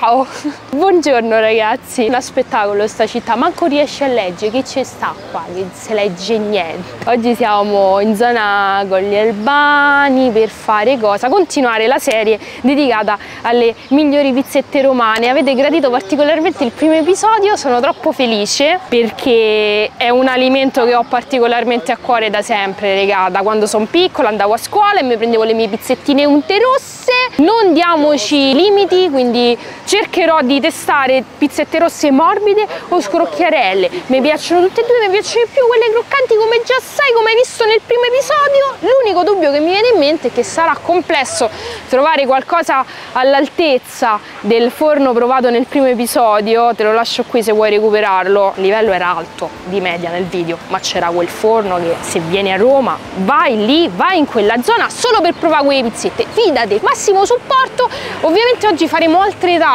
Ciao! Buongiorno ragazzi, uno spettacolo sta città, manco riesce a leggere, che c'è sta qua, che se legge niente. Oggi siamo in zona Colli Albani per fare cosa? Continuare la serie dedicata alle migliori pizzette romane. Avete gradito particolarmente il primo episodio, sono troppo felice perché è un alimento che ho particolarmente a cuore da sempre, raga. Da quando sono piccola andavo a scuola e mi prendevo le mie pizzettine unte rosse. Non diamoci limiti, quindi cercherò di testare pizzette rosse morbide o scrocchiarelle. Mi piacciono tutte e due, mi piacciono di più quelle croccanti, come già sai, come hai visto nel primo episodio. L'unico dubbio che mi viene in mente è che sarà complesso trovare qualcosa all'altezza del forno provato nel primo episodio. Te lo lascio qui se vuoi recuperarlo. Il livello era alto di media nel video, ma c'era quel forno che se vieni a Roma vai lì, vai in quella zona solo per provare quelle pizzette, fidati, massimo supporto. Ovviamente oggi faremo altre tappe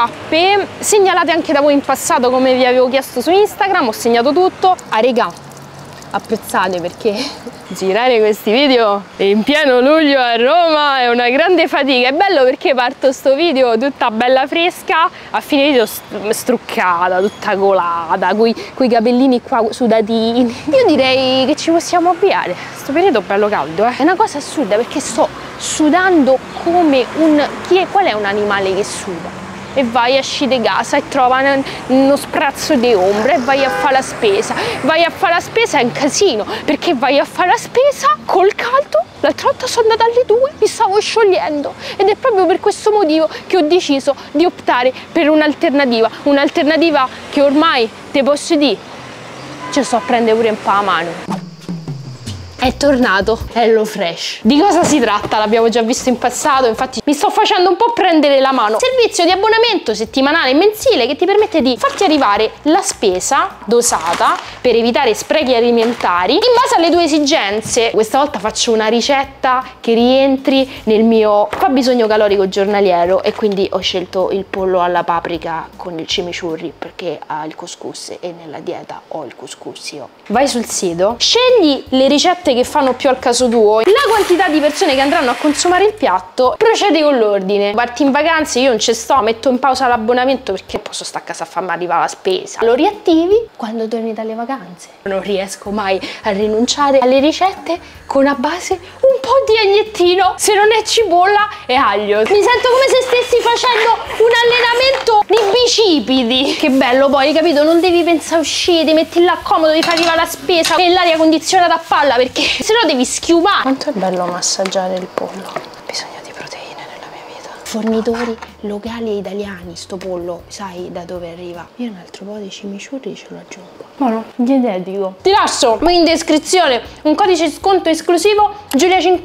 segnalate anche da voi in passato, come vi avevo chiesto su Instagram, ho segnato tutto. Ah regà, apprezzate perché girare questi video in pieno luglio a Roma è una grande fatica. È bello perché parto sto video tutta bella fresca, a fine video struccata, tutta colata, coi capellini qua sudatini. Io direi che ci possiamo avviare, sto periodo bello caldo, eh. È una cosa assurda perché sto sudando come un... Qual è un animale che suda? E vai, esci di casa e trova uno sprazzo di ombra e vai a fare la spesa. Vai a fare la spesa è un casino, perché vai a fare la spesa col caldo. L'altra volta sono andata alle 2, mi stavo sciogliendo ed è proprio per questo motivo che ho deciso di optare per un'alternativa. Un'alternativa che ormai, te posso dire, ci sto a prendere pure un po' a mano. È tornato Hello Fresh. Di cosa si tratta? L'abbiamo già visto in passato, infatti mi sto facendo un po' prendere la mano. Servizio di abbonamento settimanale e mensile che ti permette di farti arrivare la spesa dosata per evitare sprechi alimentari in base alle tue esigenze. Questa volta faccio una ricetta che rientri nel mio fabbisogno calorico giornaliero e quindi ho scelto il pollo alla paprika con il chimichurri perché ha il couscous e nella dieta ho il couscous io. Vai sul sito, scegli le ricette che fanno più al caso tuo, la quantità di persone che andranno a consumare il piatto, procedi con l'ordine. Parti in vacanze, io non ci sto, metto in pausa l'abbonamento perché posso stare a casa a farmi arrivare la spesa. Lo riattivi quando torni dalle vacanze. Non riesco mai a rinunciare alle ricette con a base un po' di agliettino, se non è cipolla e aglio. Mi sento come se stessi facendo un allenamento di bicipiti. Che bello poi, capito? Non devi pensare a uscire, ti metti là comodo, devi far arrivare la spesa e l'aria condizionata a palla perché se no devi schiumare. Quanto è bello massaggiare il pollo. Ho bisogno di proteine nella mia vita. Fornitori locali e italiani, sto pollo, sai da dove arriva? Io un altro po' di chimichurri ce lo aggiungo. Buono, dietetico. Ti lascio in descrizione un codice sconto esclusivo GIULIA50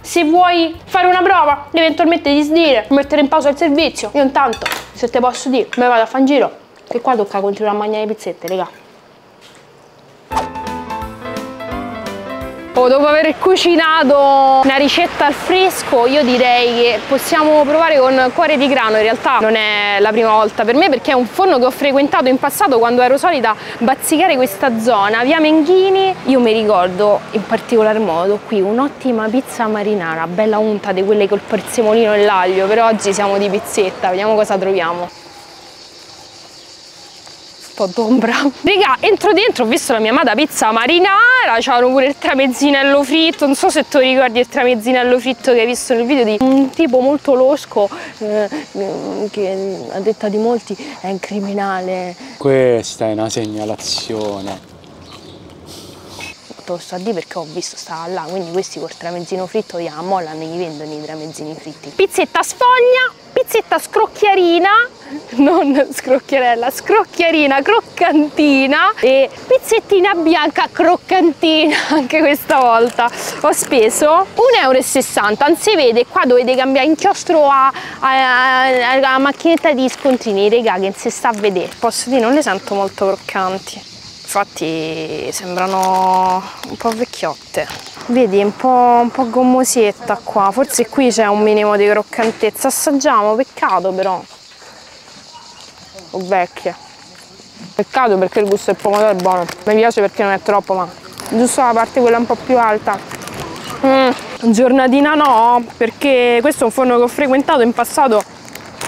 se vuoi fare una prova, eventualmente disdire, mettere in pausa il servizio. Io intanto, se te posso dire, me vado a fare un giro, che qua tocca continuare a mangiare le pizzette, raga. Oh, dopo aver cucinato una ricetta al fresco, io direi che possiamo provare con Cuore di Grano. In realtà non è la prima volta per me perché è un forno che ho frequentato in passato quando ero solita bazzicare questa zona, via Menghini. Io mi ricordo in particolar modo qui un'ottima pizza marinara, bella unta, di quelle col prezzemolino e l'aglio. Per oggi siamo di pizzetta, vediamo cosa troviamo. D'ombra. Raga, entro dentro, ho visto la mia amata pizza marinara, c'erano pure il tramezzinello fritto, non so se tu ricordi il tramezzinello fritto che hai visto nel video di un tipo molto losco che a detta di molti è un criminale. Questa è una segnalazione. Te lo sto a dire perché ho visto stava là, quindi questi col tramezzino fritto li ammollano e gli vendono i tramezzini fritti. Pizzetta sfoglia, pizzetta scrocchiarina, non scrocchiarella, scrocchiarina, croccantina e pizzettina bianca croccantina, anche questa volta ho speso 1,60 €, anzi vede qua dovete cambiare inchiostro alla macchinetta di scontrini, raga, che si sta a vedere, posso dire non le sento molto croccanti. Infatti sembrano un po' vecchiotte. Vedi, un po' gommosetta qua. Forse qui c'è un minimo di croccantezza. Assaggiamo, peccato però. O vecchie. Peccato perché il gusto del pomodoro è buono. Mi piace perché non è troppo, ma giusto la parte quella un po' più alta. Giornatina no, perché questo è un forno che ho frequentato in passato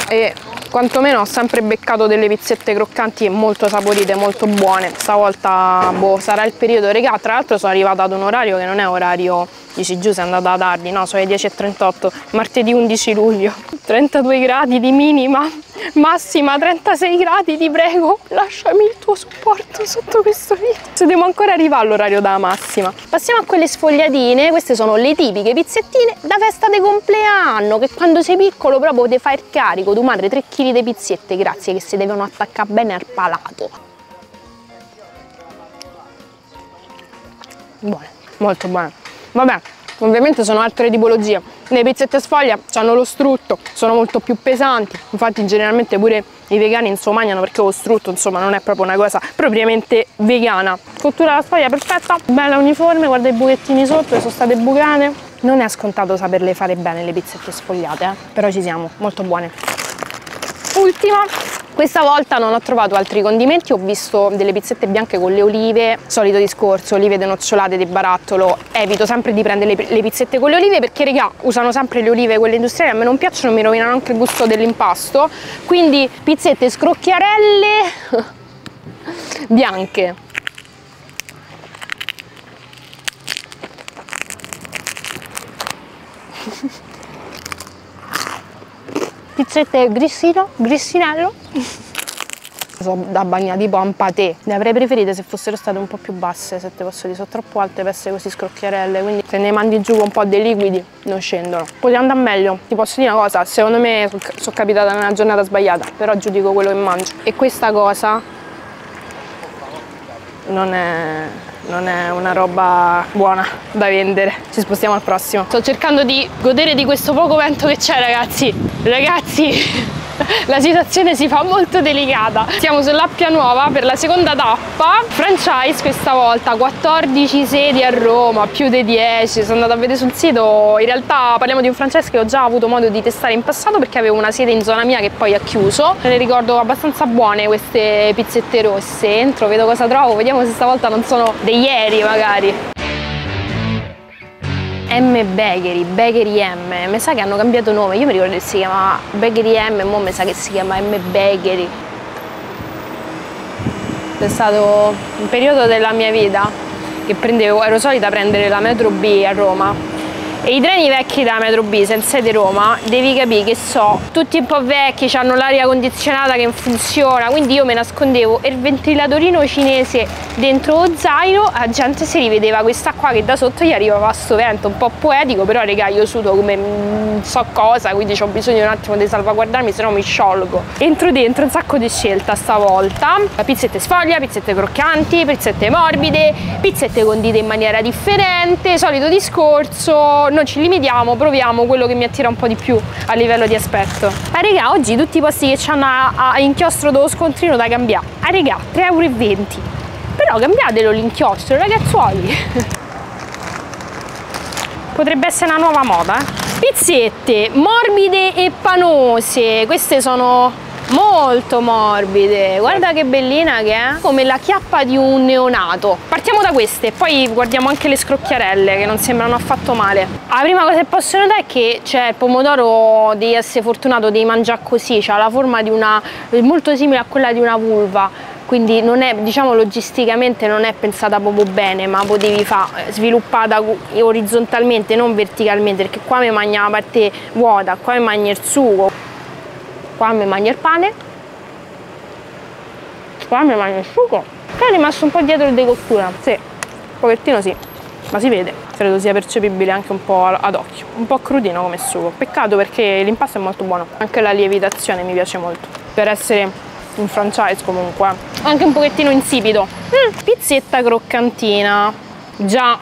e quantomeno ho sempre beccato delle pizzette croccanti e molto saporite, molto buone. Stavolta boh, sarà il periodo, regà. Tra l'altro sono arrivata ad un orario che non è orario, dici Giuse è andata tardi, no, sono le 10:38, martedì 11 luglio. 32 gradi di minima, massima 36 gradi, ti prego, lasciami il tuo supporto sotto questo video. Se devo ancora arrivare all'orario della massima. Passiamo a quelle sfogliatine, queste sono le tipiche pizzettine da festa di compleanno, che quando sei piccolo proprio ti fai il carico, tu madre 3 kg di pizzette, grazie, che si devono attaccare bene al palato. Buone, molto buone. Vabbè, ovviamente sono altre tipologie. Le pizzette sfoglia hanno lo strutto, sono molto più pesanti, infatti generalmente pure i vegani insomma mangiano, perché lo strutto insomma non è proprio una cosa propriamente vegana. Cottura la sfoglia perfetta, bella uniforme, guarda i buchettini sotto, sono state bucate. Non è scontato saperle fare bene le pizzette sfogliate, però ci siamo, molto buone. Ultima. Questa volta non ho trovato altri condimenti, ho visto delle pizzette bianche con le olive, solito discorso, olive denocciolate di barattolo, evito sempre di prendere le pizzette con le olive perché raga usano sempre le olive quelle industriali, a me non piacciono, mi rovinano anche il gusto dell'impasto, quindi pizzette scrocchiarelle bianche. Pizzette grissino, grissinello. Sono da bagnare tipo un patè. Le avrei preferite se fossero state un po' più basse, se te posso dire, sono troppo alte per essere così scrocchiarelle, quindi se ne mandi giù con un po' dei liquidi non scendono. Poteva andare meglio, ti posso dire una cosa, secondo me sono capitata nella giornata sbagliata, però giudico quello che mangio. E questa cosa non è una roba buona da vendere. Ci spostiamo al prossimo. Sto cercando di godere di questo poco vento che c'è, ragazzi. Ragazzi, la situazione si fa molto delicata. Siamo sull'Appia Nuova per la seconda tappa, franchise questa volta, 14 sedi a Roma, più di 10, sono andata a vedere sul sito. In realtà parliamo di un franchise che ho già avuto modo di testare in passato perché avevo una sede in zona mia che poi ha chiuso. Me le ricordo abbastanza buone queste pizzette rosse. Entro, vedo cosa trovo, vediamo se stavolta non sono dei ieri magari. M Bakery, Bakery M, mi sa che hanno cambiato nome, io mi ricordo che si chiamava Bakery M, mo mi sa che si chiama M Bakery. È stato un periodo della mia vita che prendevo, ero solita prendere la metro B a Roma e i treni vecchi della metro B, se sei di Roma, devi capire che so, tutti un po' vecchi, hanno l'aria condizionata che non funziona, quindi io me nascondevo il ventilatorino cinese dentro lo zaino, la gente si rivedeva questa qua che da sotto gli arrivava sto vento, un po' poetico, però regà io sudo come so cosa, quindi ho bisogno un attimo di salvaguardarmi, se no mi sciolgo. Entro dentro un sacco di scelta stavolta, pizzette sfoglia, pizzette croccanti, pizzette morbide, pizzette condite in maniera differente, solito discorso. Non ci limitiamo, proviamo quello che mi attira un po' di più a livello di aspetto. Ah regà, oggi tutti i posti che hanno a inchiostro dello scontrino da cambiare. Ah regà, 3,20 €. Però cambiatelo l'inchiostro, ragazzuoli. Potrebbe essere una nuova moda, eh. Pizzette morbide e panose. Queste sono molto morbide, guarda che bellina che è, come la chiappa di un neonato. Partiamo da queste, poi guardiamo anche le scrocchiarelle che non sembrano affatto male. La prima cosa che posso notare è che c'è il pomodoro, devi essere fortunato, devi mangiare così, c'ha la forma di una, molto simile a quella di una vulva, quindi non è, diciamo, logisticamente non è pensata proprio bene, ma potevi fare sviluppata orizzontalmente, non verticalmente, perché qua mi mangia la parte vuota, qua mi mangia il sugo, qua mi mangio il pane, qua mi mangio il sugo. Poi è rimasto un po' dietro di cottura, sì, un pochettino sì, ma si vede, credo sia percepibile anche un po' ad occhio, un po' crudino come sugo, peccato perché l'impasto è molto buono, anche la lievitazione mi piace molto, per essere un franchise comunque, anche un pochettino insipido. Pizzetta croccantina, già,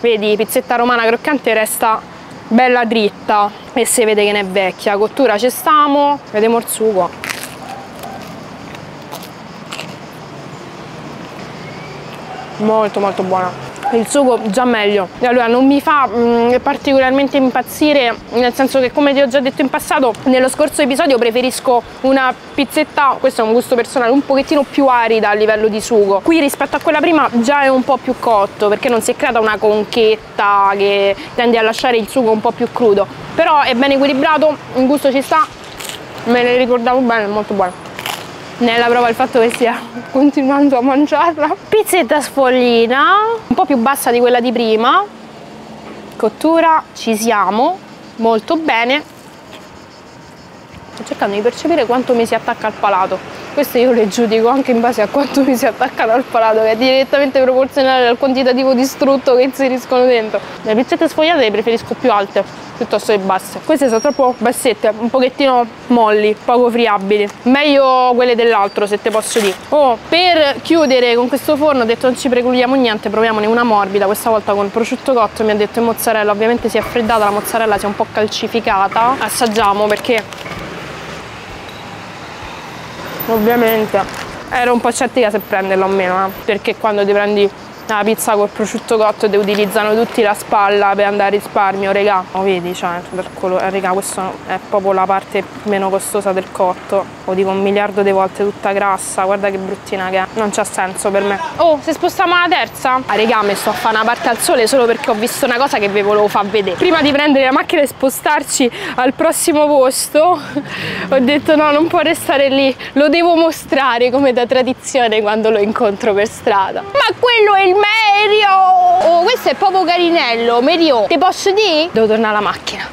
vedi, pizzetta romana croccante resta bella dritta e si vede che ne è vecchia. Cottura ci stiamo, vediamo il sugo. Molto molto buona. Il sugo già meglio. Allora non mi fa particolarmente impazzire, nel senso che, come ti ho già detto in passato, nello scorso episodio, preferisco una pizzetta, questo è un gusto personale, un pochettino più arida a livello di sugo. Qui rispetto a quella prima già è un po' più cotto, perché non si è creata una conchetta che tende a lasciare il sugo un po' più crudo, però è ben equilibrato, il gusto ci sta. me le ricordavo bene, molto buona. Nella prova il fatto che stia continuando a mangiarla. Pizzetta sfoglina, un po' più bassa di quella di prima. Cottura, ci siamo, molto bene. Sto cercando di percepire quanto mi si attacca al palato. Queste io le giudico anche in base a quanto mi si attaccano al palato, che è direttamente proporzionale al quantitativo di strutto che inseriscono dentro. Le pizzette sfogliate le preferisco più alte piuttosto che basse. Queste sono troppo bassette, un pochettino molli, poco friabili. Meglio quelle dell'altro, se te posso dire. Oh, per chiudere con questo forno ho detto non ci precludiamo niente, proviamone una morbida. Questa volta con prosciutto cotto, mi ha detto in mozzarella. Ovviamente si è freddata, la mozzarella si è un po' calcificata. Assaggiamo, perché... ovviamente ero un po' scettica se prenderla o meno, perché quando ti prendi la pizza col prosciutto cotto ti utilizzano tutti la spalla per andare a risparmio, regà. Lo vedi, cioè, per colore, regà, questa è proprio la parte meno costosa del cotto. Lo dico 1 miliardo di volte, tutta grassa, guarda che bruttina che è. Non c'ha senso per me. Oh, se spostiamo alla terza? Ah, regà, mi sto a fare una parte al sole solo perché ho visto una cosa che vi volevo far vedere. Prima di prendere la macchina e spostarci al prossimo posto, ho detto no, non può restare lì, lo devo mostrare come da tradizione quando lo incontro per strada. Ma quello è il Merio! Oh, questo è proprio carinello, Merio. Te posso dire? Devo tornare alla macchina.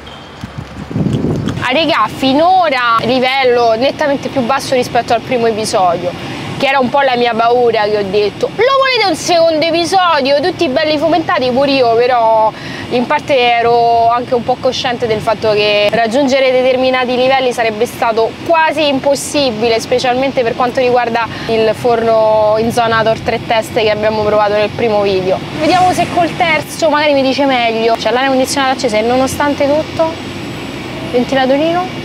Ah, regà, finora livello nettamente più basso rispetto al primo episodio, che era un po' la mia paura, che ho detto. Lo volete un secondo episodio? Tutti belli fomentati, pure io, però in parte ero anche un po' cosciente del fatto che raggiungere determinati livelli sarebbe stato quasi impossibile, specialmente per quanto riguarda il forno in zona tortreteste che abbiamo provato nel primo video. Vediamo se col terzo magari mi dice meglio. C'è l'aria condizionata accesa e nonostante tutto, ventilatorino.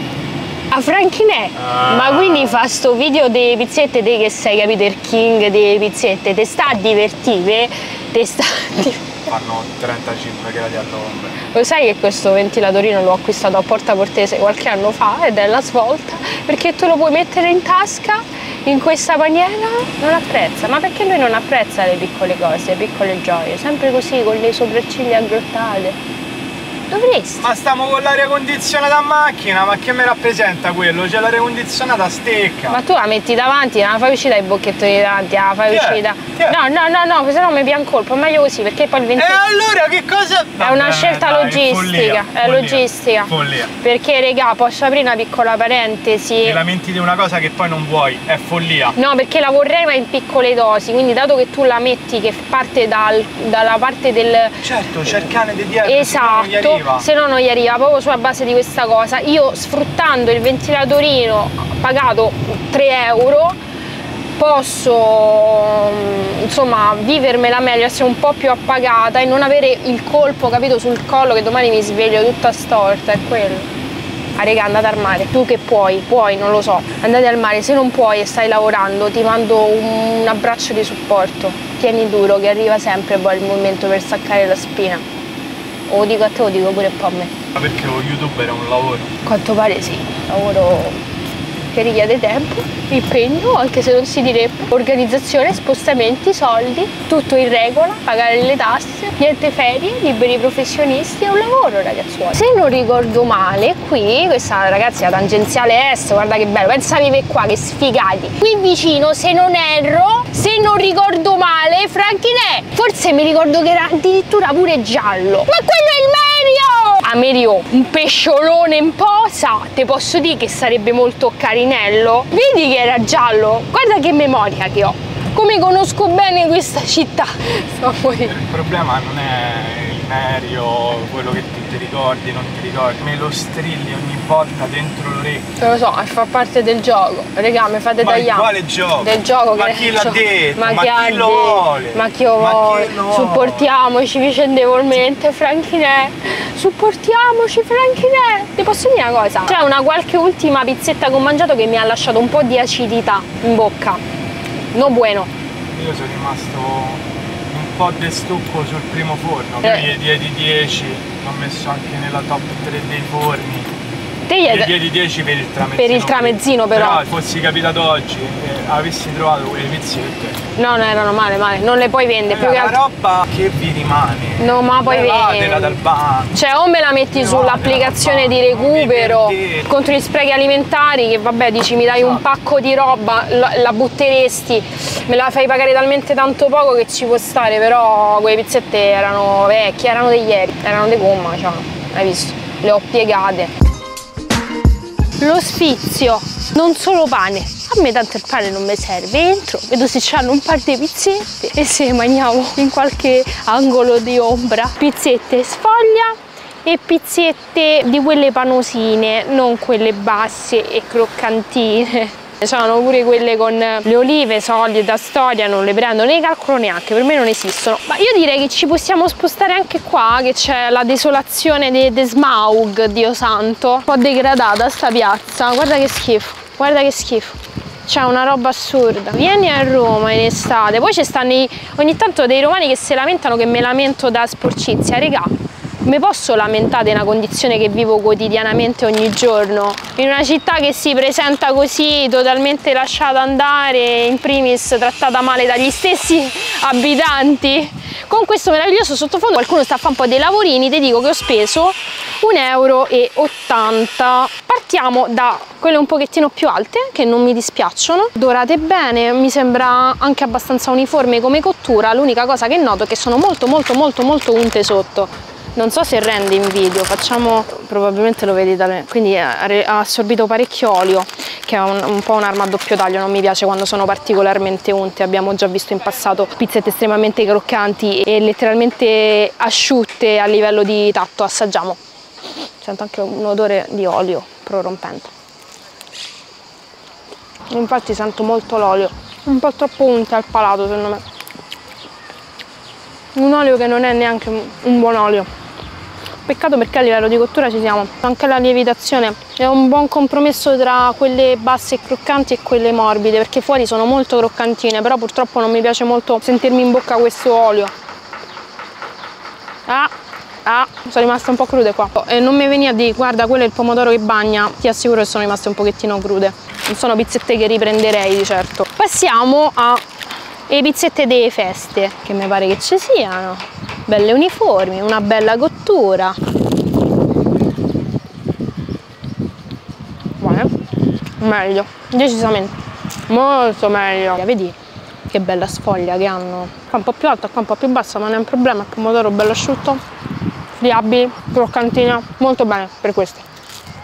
A Franchinè, ma quindi fa sto video delle pizzette, te che sei, capito, il king delle pizzette, te sta a divertire, te sta a divertire. Fanno 35 gradi all'ombra. Lo sai che questo ventilatorino l'ho acquistato a Porta Portese qualche anno fa ed è la svolta, perché tu lo puoi mettere in tasca in questa maniera, non apprezza. Ma perché lui non apprezza le piccole cose, le piccole gioie, sempre così con le sopracciglia aggrottate. Dovresti. Ma stiamo con l'aria condizionata a macchina, ma che me rappresenta quello? C'è l'aria condizionata a stecca. Ma tu la metti davanti, la fai uscire dai bocchettoni davanti, la fai uscire. No, no, no, se no mi pia un colpo, è meglio così, perché poi il ventilatore. E allora che cosa? È una scelta logistica, follia, è follia, logistica. Follia. Perché regà, posso aprire una piccola parentesi? Ti lamenti di una cosa che poi non vuoi, è follia. No, perché la vorrei ma in piccole dosi, quindi dato che tu la metti che parte dalla parte del. Certo, c'è il cane di dietro. Esatto. Se no non gli arriva, proprio sulla base di questa cosa io, sfruttando il ventilatorino pagato 3 euro, posso insomma vivermela meglio, essere un po' più appagata e non avere il colpo, capito, sul collo che domani mi sveglio tutta storta. È quello. Ah, regà, andate al mare, tu che puoi, non lo so, andate al mare. Se non puoi e stai lavorando, ti mando un abbraccio di supporto, tieni duro che arriva sempre poi il momento per staccare la spina. O dico a te, o dico pure un po' a me. Ma perché lo youtuber è un lavoro? Quanto pare sì, lavoro che richiede tempo, impegno, anche se non si direbbe, organizzazione, spostamenti, soldi, tutto in regola, pagare le tasse, niente ferie, liberi professionisti, è un lavoro, ragazzuoli. Se non ricordo male, qui, questa ragazzi è la tangenziale est, guarda che bello, pensa a vivere qua, che sfigati. Qui vicino, se non erro, se non ricordo male, Franchinè, forse mi ricordo che era addirittura pure giallo. Ma quello è il Merio! A Merio, un pesciolone in posa, te posso dire che sarebbe molto carino. Vedi che era giallo? Guarda che memoria che ho, come conosco bene questa città. Il problema non è il Merio, quello che tu ti ricordi, non ti ricordi, me lo strilli ogni volta dentro l'orecchio. Lo so, fa parte del gioco, regà, mi fate tagliare. Ma quale gioco? Del gioco. Ma chi l'ha detto? Ma chi lo vuole? Ma chi lo vuole? Supportiamoci vicendevolmente, Franchinè. Supportiamoci, Franchinè. Ti posso dire una cosa? C'è una qualche ultima pizzetta che ho mangiato che mi ha lasciato un po' di acidità in bocca. No bueno. Io sono rimasto un po' di stucco sul primo forno. Io gli diedi 10, l'ho messo anche nella top 3 dei forni. Gli diedi 10 per il tramezzino. Per il tramezzino però. Però fossi capitato oggi, avessi trovato quelle pizzette. No, no, erano male, non le puoi vendere più. Che la roba che vi rimane. No, ma poi vedi. Cioè, o me la metti sull'applicazione di recupero contro gli sprechi alimentari, che vabbè, dici mi dai un pacco di roba, la butteresti, me la fai pagare talmente tanto poco che ci può stare, però quelle pizzette erano vecchie, erano di ieri, erano di gomma, cioè, hai visto? Le ho piegate. Lo Sfizio, non solo pane, a me tanto il pane non mi serve, entro, vedo se c'hanno un par di pizzette e se mangiamo in qualche angolo di ombra. Pizzette sfoglia e pizzette di quelle panosine, non quelle basse e croccantine. C'erano pure quelle con le olive, soglie da storia, non le prendo, né calcolo neanche, per me non esistono. Ma io direi che ci possiamo spostare anche qua, che c'è la desolazione de smaug, Dio santo. Un po' degradata sta piazza, guarda che schifo, guarda che schifo. C'è una roba assurda. Vieni a Roma in estate, poi ci stanno ogni tanto dei romani che si lamentano che mi lamento da sporcizia, regà. Mi posso lamentare di una condizione che vivo quotidianamente ogni giorno? In una città che si presenta così, totalmente lasciata andare, in primis trattata male dagli stessi abitanti. Con questo meraviglioso sottofondo qualcuno sta a fare un po' dei lavorini, ti dico che ho speso 1,80 €. Partiamo da quelle un pochettino più alte, che non mi dispiacciono. Dorate bene, mi sembra anche abbastanza uniforme come cottura. L'unica cosa che noto è che sono molto unte sotto. Non so se rende in video, facciamo, probabilmente lo vedete, quindi ha assorbito parecchio olio, che è un po' un'arma a doppio taglio, non mi piace quando sono particolarmente unte, abbiamo già visto in passato pizzette estremamente croccanti e letteralmente asciutte a livello di tatto. Assaggiamo, sento anche un odore di olio prorompente, infatti sento molto l'olio, un po' troppo unte al palato secondo me, un olio che non è neanche un buon olio. Peccato perché a livello di cottura ci siamo. Anche la lievitazione è un buon compromesso tra quelle basse e croccanti e quelle morbide, perché fuori sono molto croccantine, però purtroppo non mi piace molto sentirmi in bocca questo olio. Sono rimasta un po' crude qua. E non mi veniva di guarda, quello è il pomodoro che bagna, ti assicuro che sono rimaste un pochettino crude. Non sono pizzette che riprenderei di certo. Passiamo a le pizzette delle feste, che mi pare che ci siano. Belle uniformi, una bella cottura. Buone. Meglio, decisamente. Molto meglio. Vedi che bella sfoglia che hanno. Qua un po' più alta, qua un po' più bassa, ma non è un problema. Il pomodoro bello asciutto, friabili, croccantina. Molto bene per queste.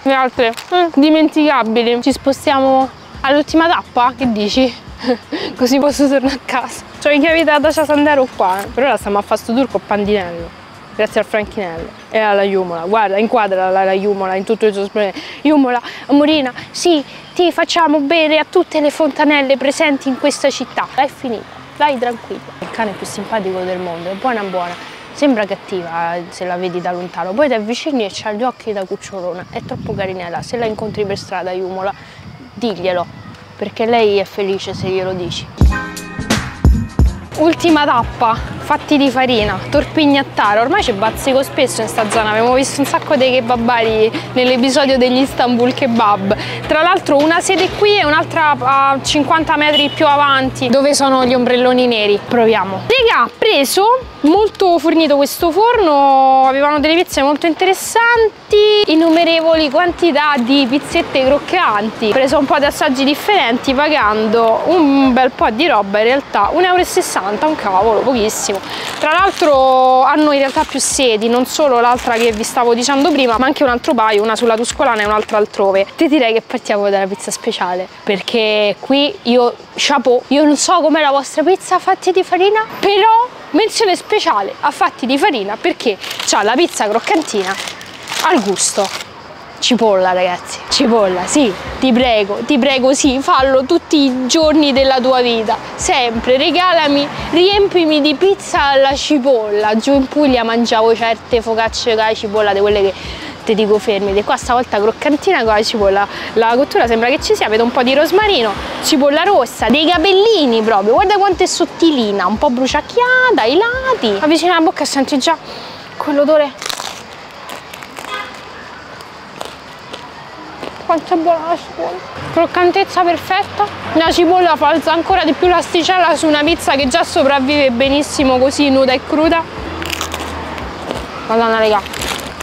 Le altre, dimenticabili. Ci spostiamo all'ultima tappa? Che dici? Così posso tornare a casa. C'ho i chiavi da Dacia Sandero qua, eh. Per ora stiamo a fasto turco pandinello, grazie al Franchinello e alla Jumola. Guarda, inquadra la Jumola in tutto il suo splendore. Jumola, amorina, sì, ti facciamo bere a tutte le fontanelle presenti in questa città. È finita, vai tranquillo. Il cane più simpatico del mondo, è buona. Sembra cattiva se la vedi da lontano, poi ti avvicini e c'ha gli occhi da cucciolona. È troppo carinella, se la incontri per strada Jumola, diglielo. Perché lei è felice se glielo dici. Ultima tappa, Fatti di Farina, torpignattara. Ormai ci bazzico spesso in sta zona, abbiamo visto un sacco dei kebabari nell'episodio degli Istanbul Kebab. Tra l'altro una sede qui e un'altra a 50 metri più avanti, dove sono gli ombrelloni neri. Proviamo. Raga, preso, molto fornito questo forno, avevano delle pizze molto interessanti, innumerevoli quantità di pizzette croccanti. Ho preso un po' di assaggi differenti pagando un bel po' di roba in realtà, 1,60 €, un cavolo, pochissimo. Tra l'altro hanno in realtà più sedi, non solo l'altra che vi stavo dicendo prima, ma anche un altro paio, una sulla Tuscolana e un'altra altrove. Ti direi che partiamo dalla pizza speciale, perché qui io, chapeau, io non so com'è la vostra pizza Fatti di Farina, però menzione speciale a Fatti di Farina perché c'ha la pizza croccantina al gusto cipolla, ragazzi, cipolla, sì, ti prego, sì, fallo tutti i giorni della tua vita, sempre, regalami, riempimi di pizza alla cipolla. Giù in Puglia mangiavo certe focacce con la cipolla, di quelle che ti dico fermi, qua stavolta croccantina con la cipolla, la cottura sembra che ci sia, vedo un po' di rosmarino, cipolla rossa, dei capellini proprio, guarda quanto è sottilina, un po' bruciacchiata ai lati, avvicina la bocca e senti già quell'odore. quanto è buona la cipolla. Croccantezza perfetta, la cipolla falza ancora di più l'asticella su una pizza che già sopravvive benissimo così nuda e cruda. Madonna raga,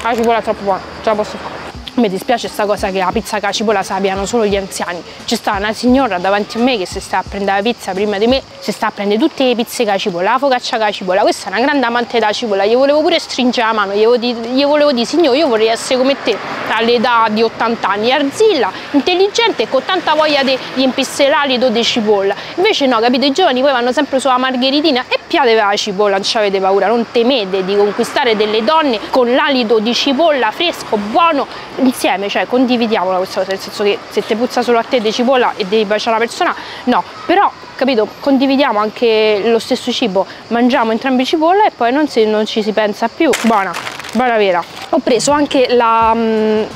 la cipolla è troppo buona, ce la posso fare. Mi dispiace sta cosa che la pizza con la cipolla sappiano solo gli anziani. C'è sta una signora davanti a me che si sta a prendere la pizza prima di me, si sta a prendere tutte le pizze con la cipolla, la focaccia con la cipolla. Questa è una grande amante della cipolla, gli volevo pure stringere la mano, gli volevo dire signore, io vorrei essere come te all'età di 80 anni, arzilla, intelligente e con tanta voglia di impistellare do di cipolla. Invece no, capite, i giovani poi vanno sempre sulla margheritina e piate la cipolla, non ci avete paura, non temete di conquistare delle donne con l'alito di cipolla fresco, buono. Insieme, cioè condividiamola questa cosa, nel senso che se te puzza solo a te di cipolla e devi baciare la persona, no, però capito, condividiamo anche lo stesso cibo, mangiamo entrambi cipolla e poi non ci si pensa più. Buona! Buona vera. Ho preso anche la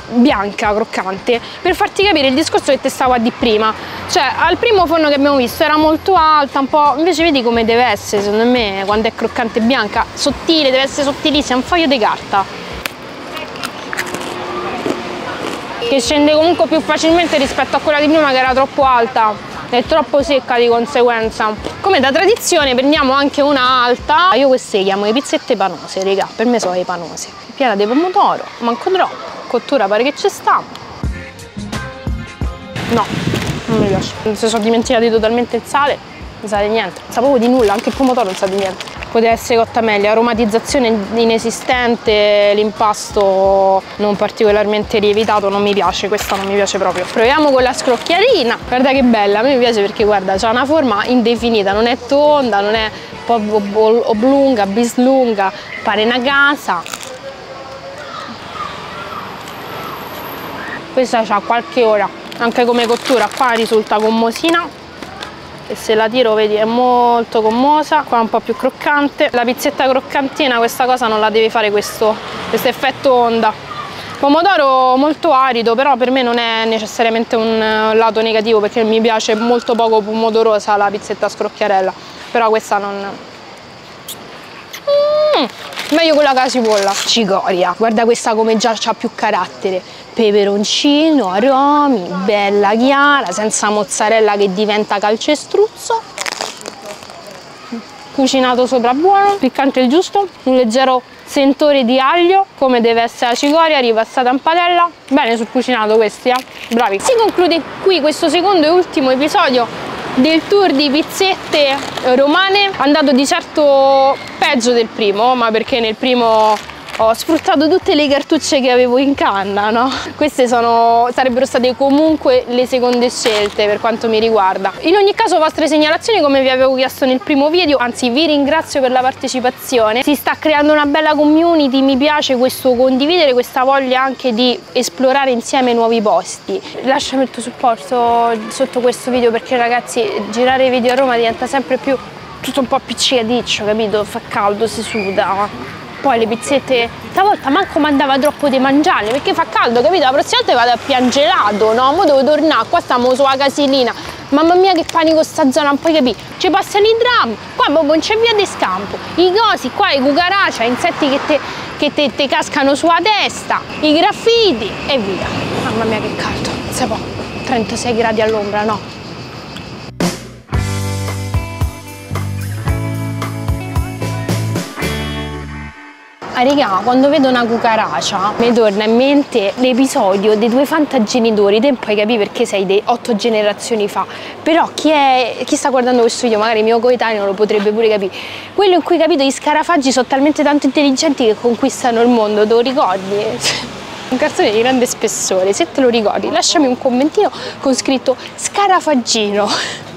bianca croccante per farti capire il discorso che te stavo a di prima. Cioè al primo forno che abbiamo visto era molto alta, un po', invece vedi come deve essere secondo me quando è croccante bianca, sottile, deve essere sottilissima, un foglio di carta. Che scende comunque più facilmente rispetto a quella di prima che era troppo alta e troppo secca di conseguenza. Come da tradizione prendiamo anche una alta, io queste le chiamo le pizzette panose, raga, per me sono le panose. Piena di pomodoro, manco troppo, cottura pare che ci sta. No, non mi piace, non si sono dimenticati totalmente il sale, non sa di niente, non sa proprio di nulla, anche il pomodoro non sa di niente. Poteva essere cotta meglio, aromatizzazione inesistente, l'impasto non particolarmente lievitato, non mi piace, questa non mi piace proprio. Proviamo con la scrocchiarina, guarda che bella, a me mi piace perché guarda, c'ha una forma indefinita, non è tonda, non è un po' oblunga, bislunga, pare una casa. Questa c'ha qualche ora, anche come cottura, qua risulta gommosina. E se la tiro vedi è molto gommosa, qua è un po' più croccante. La pizzetta croccantina questa cosa non la deve fare questo effetto onda. Pomodoro molto arido, però per me non è necessariamente un lato negativo perché mi piace molto poco pomodorosa la pizzetta scrocchiarella, però questa non... Meglio quella con la cipolla. Cicoria, guarda questa come già c'ha più carattere. Peperoncino, aromi, bella chiara, senza mozzarella che diventa calcestruzzo. Cucinato sopra buono, piccante il giusto, un leggero sentore di aglio, come deve essere la cicoria, ripassata in padella. Bene sul cucinato questi, bravi. Si conclude qui questo secondo e ultimo episodio del tour di pizzette romane, andato di certo peggio del primo, ma perché nel primo ho sfruttato tutte le cartucce che avevo in canna, no? Queste sarebbero state comunque le seconde scelte per quanto mi riguarda. In ogni caso vostre segnalazioni come vi avevo chiesto nel primo video, anzi vi ringrazio per la partecipazione, si sta creando una bella community, mi piace questo condividere, questa voglia anche di esplorare insieme nuovi posti. Lasciami il tuo supporto sotto questo video perché ragazzi girare i video a Roma diventa sempre più tutto un po' appiccicaticcio, capito? Fa caldo, si suda. Poi le pizzette, stavolta manco mandava troppo di mangiare perché fa caldo, capito? La prossima volta vado a piangelato, no? Mo devo tornare, qua stiamo sulla casilina. Mamma mia che panico sta zona, non puoi capire. Ci passano i dram, qua proprio non c'è via di scampo. I cosi, qua i cucaraccia, insetti che te cascano sulla testa, i graffiti e via. Mamma mia che caldo, non si può, 36 gradi all'ombra, no? Ah, raga, quando vedo una cucaracia mi torna in mente l'episodio dei due fantagenitori, te puoi capire perché sei di 8 generazioni fa, però chi sta guardando questo video, magari mio coetaneo, lo potrebbe pure capire, quello in cui, capito, gli scarafaggi sono talmente tanto intelligenti che conquistano il mondo, te lo ricordi? Un cartone di grande spessore, se te lo ricordi lasciami un commentino con scritto scarafaggino.